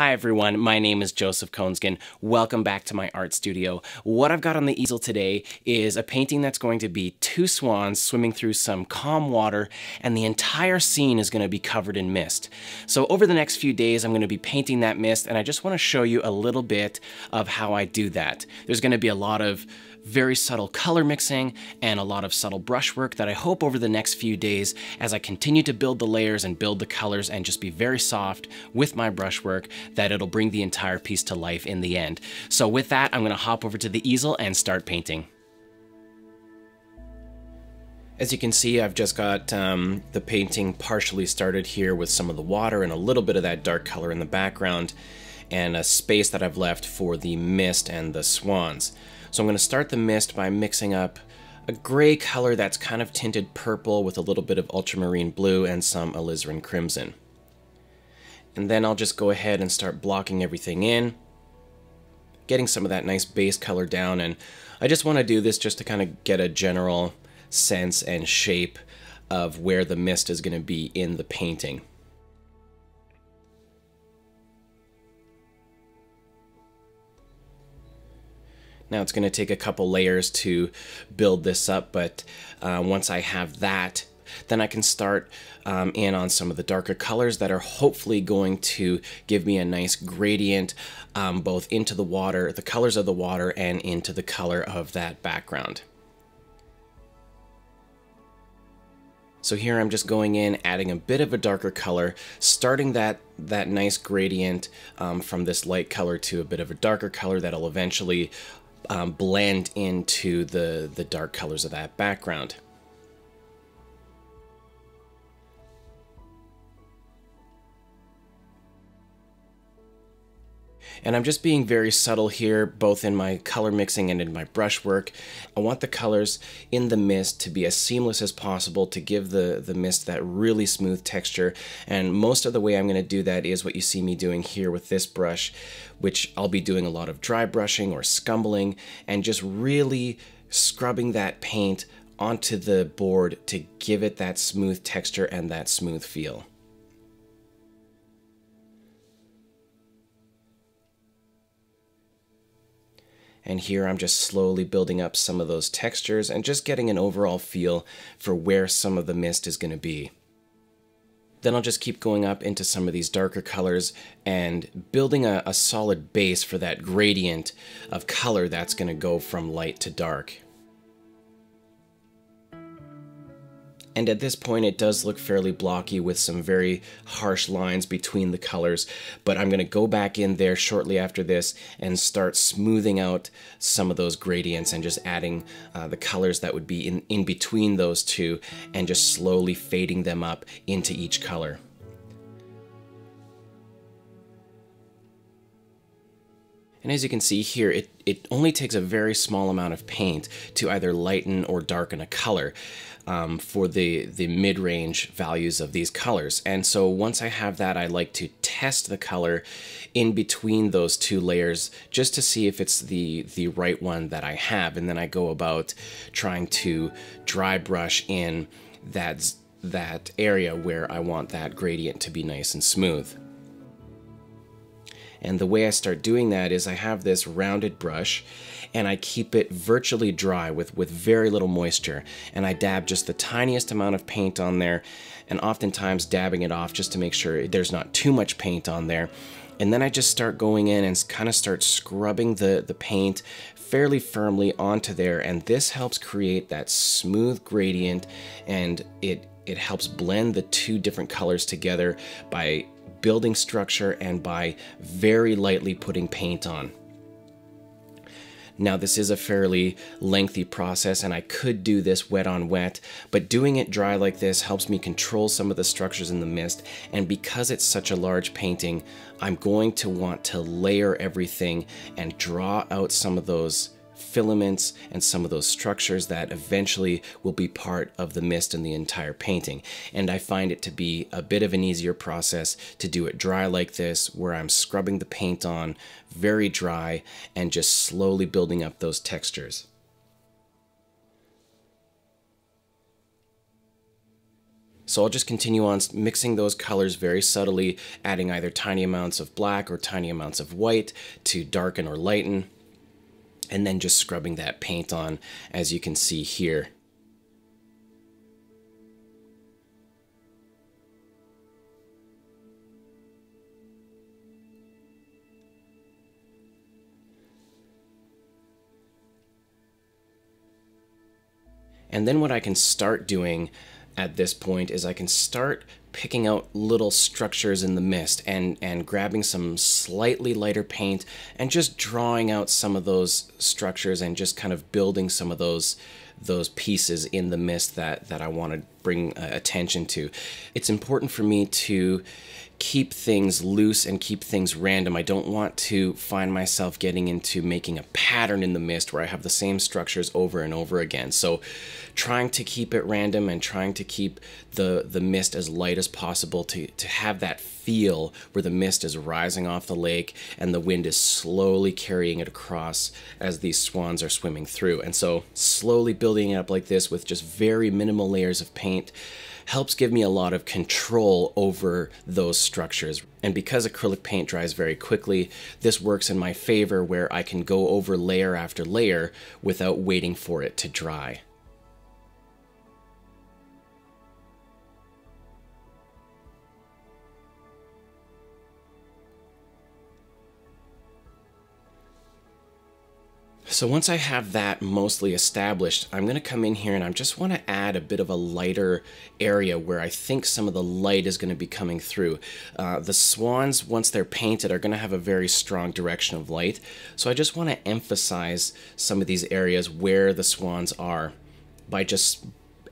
Hi everyone, my name is Joseph Koensgen. Welcome back to my art studio. What I've got on the easel today is a painting that's going to be two swans swimming through some calm water, and the entire scene is going to be covered in mist. So over the next few days I'm going to be painting that mist, and I just want to show you a little bit of how I do that. There's going to be a lot of very subtle color mixing and a lot of subtle brushwork that I hope over the next few days, as I continue to build the layers and build the colors and just be very soft with my brushwork, that it'll bring the entire piece to life in the end. So with that, I'm going to hop over to the easel and start painting. As you can see, I've just got the painting partially started here with some of the water and a little bit of that dark color in the background, and a space that I've left for the mist and the swans. So I'm going to start the mist by mixing up a gray color that's kind of tinted purple with a little bit of ultramarine blue and some alizarin crimson. And then I'll just go ahead and start blocking everything in, getting some of that nice base color down. And I just want to do this just to kind of get a general sense and shape of where the mist is going to be in the painting. Now it's going to take a couple layers to build this up, but once I have that, then I can start in on some of the darker colors that are hopefully going to give me a nice gradient both into the water, the colors of the water, and into the color of that background. So here I'm just going in, adding a bit of a darker color, starting that nice gradient from this light color to a bit of a darker color that'll eventually blend into the dark colors of that background. And I'm just being very subtle here, both in my color mixing and in my brushwork. I want the colors in the mist to be as seamless as possible to give the mist that really smooth texture. And most of the way I'm going to do that is what you see me doing here with this brush, which I'll be doing a lot of dry brushing or scumbling and just really scrubbing that paint onto the board to give it that smooth texture and that smooth feel. And here I'm just slowly building up some of those textures and just getting an overall feel for where some of the mist is going to be. Then I'll just keep going up into some of these darker colors and building a solid base for that gradient of color that's going to go from light to dark. And at this point it does look fairly blocky with some very harsh lines between the colors, but I'm going to go back in there shortly after this and start smoothing out some of those gradients and just adding the colors that would be in between those two and just slowly fading them up into each color. And as you can see here, it only takes a very small amount of paint to either lighten or darken a color for the mid-range values of these colors. And so once I have that, I like to test the color in between those two layers just to see if it's the right one that I have. And then I go about trying to dry brush in that area where I want that gradient to be nice and smooth. And the way I start doing that is I have this rounded brush and I keep it virtually dry with very little moisture. And I dab just the tiniest amount of paint on there, and oftentimes dabbing it off just to make sure there's not too much paint on there. And then I just start going in and kind of start scrubbing the paint fairly firmly onto there. And this helps create that smooth gradient, and it helps blend the two different colors together by building structure and by very lightly putting paint on. Now this is a fairly lengthy process, and I could do this wet on wet, but doing it dry like this helps me control some of the structures in the mist. And because it's such a large painting, I'm going to want to layer everything and draw out some of those filaments and some of those structures that eventually will be part of the mist in the entire painting. And I find it to be a bit of an easier process to do it dry like this, where I'm scrubbing the paint on very dry and just slowly building up those textures. So I'll just continue on mixing those colors very subtly, adding either tiny amounts of black or tiny amounts of white to darken or lighten, and then just scrubbing that paint on, as you can see here. And then what I can start doing at this point is I can start picking out little structures in the mist and grabbing some slightly lighter paint and just drawing out some of those structures and just kind of building some of those pieces in the mist that I want to bring attention to. It's important for me to keep things loose and keep things random. I don't want to find myself getting into making a pattern in the mist where I have the same structures over and over again. So trying to keep it random and trying to keep the mist as light as possible to have that feel where the mist is rising off the lake and the wind is slowly carrying it across as these swans are swimming through. And so slowly building it up like this with just very minimal layers of paint helps give me a lot of control over those structures. And because acrylic paint dries very quickly, this works in my favor where I can go over layer after layer without waiting for it to dry. So once I have that mostly established, I'm going to come in here and I just want to add a bit of a lighter area where I think some of the light is going to be coming through. The swans, once they're painted, are going to have a very strong direction of light. So I just want to emphasize some of these areas where the swans are by just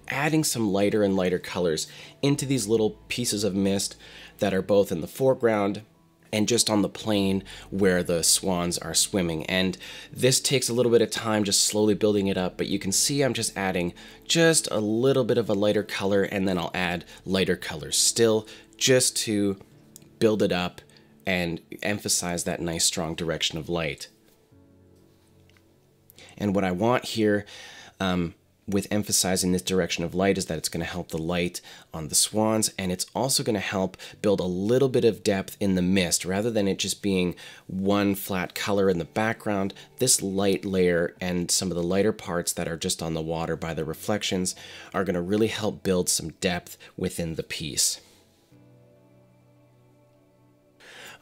adding some lighter and lighter colors into these little pieces of mist that are both in the foreground and just on the plane where the swans are swimming. And this takes a little bit of time, just slowly building it up, but you can see I'm just adding just a little bit of a lighter color, and then I'll add lighter colors still just to build it up and emphasize that nice strong direction of light. And what I want here with emphasizing this direction of light is that it's going to help the light on the swans, and it's also going to help build a little bit of depth in the mist. Rather than it just being one flat color in the background, this light layer and some of the lighter parts that are just on the water by the reflections are going to really help build some depth within the piece.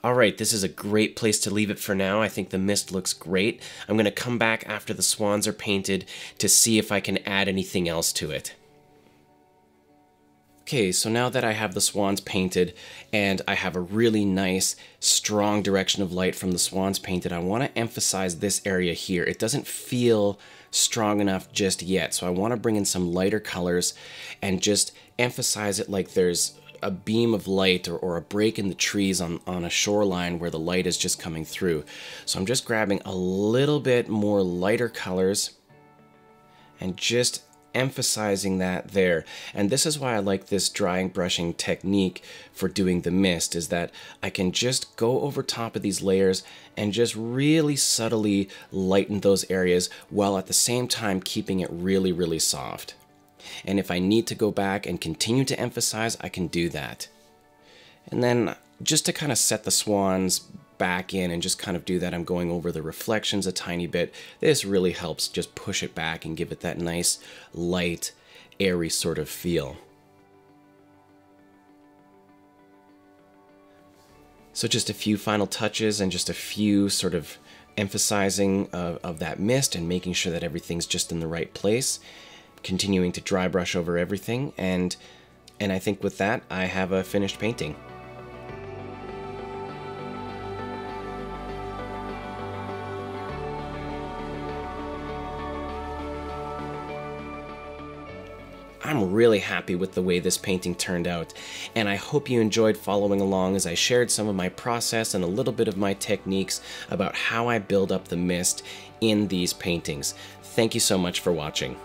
All right, this is a great place to leave it for now. I think the mist looks great. I'm going to come back after the swans are painted to see if I can add anything else to it. Okay, so now that I have the swans painted and I have a really nice, strong direction of light from the swans painted, I want to emphasize this area here. It doesn't feel strong enough just yet, so I want to bring in some lighter colors and just emphasize it like there's a beam of light or a break in the trees on a shoreline where the light is just coming through. So I'm just grabbing a little bit more lighter colors and just emphasizing that there. And this is why I like this drying brushing technique for doing the mist, is that I can just go over top of these layers and just really subtly lighten those areas while at the same time keeping it really, really soft. And if I need to go back and continue to emphasize, I can do that. And then just to kind of set the swans back in and just kind of do that, I'm going over the reflections a tiny bit. This really helps just push it back and give it that nice, light, airy sort of feel. So just a few final touches and just a few sort of emphasizing of that mist and making sure that everything's just in the right place. Continuing to dry brush over everything, and I think with that I have a finished painting. I'm really happy with the way this painting turned out, and I hope you enjoyed following along as I shared some of my process and a little bit of my techniques about how I build up the mist in these paintings. Thank you so much for watching.